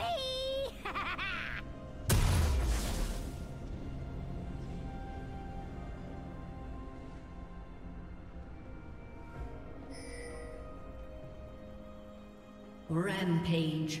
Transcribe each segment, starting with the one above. me! Rampage.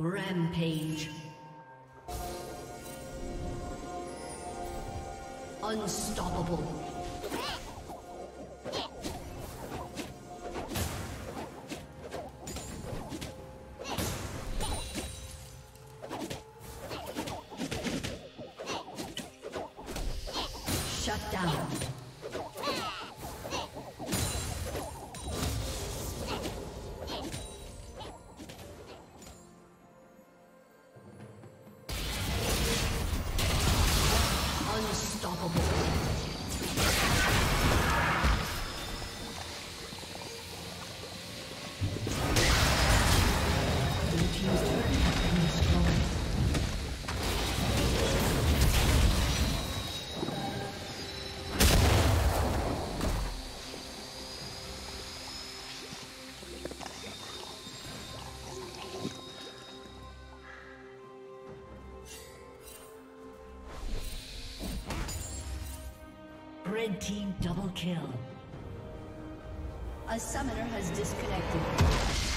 Rampage. Unstoppable. Shut down. Red team double kill. A summoner has disconnected.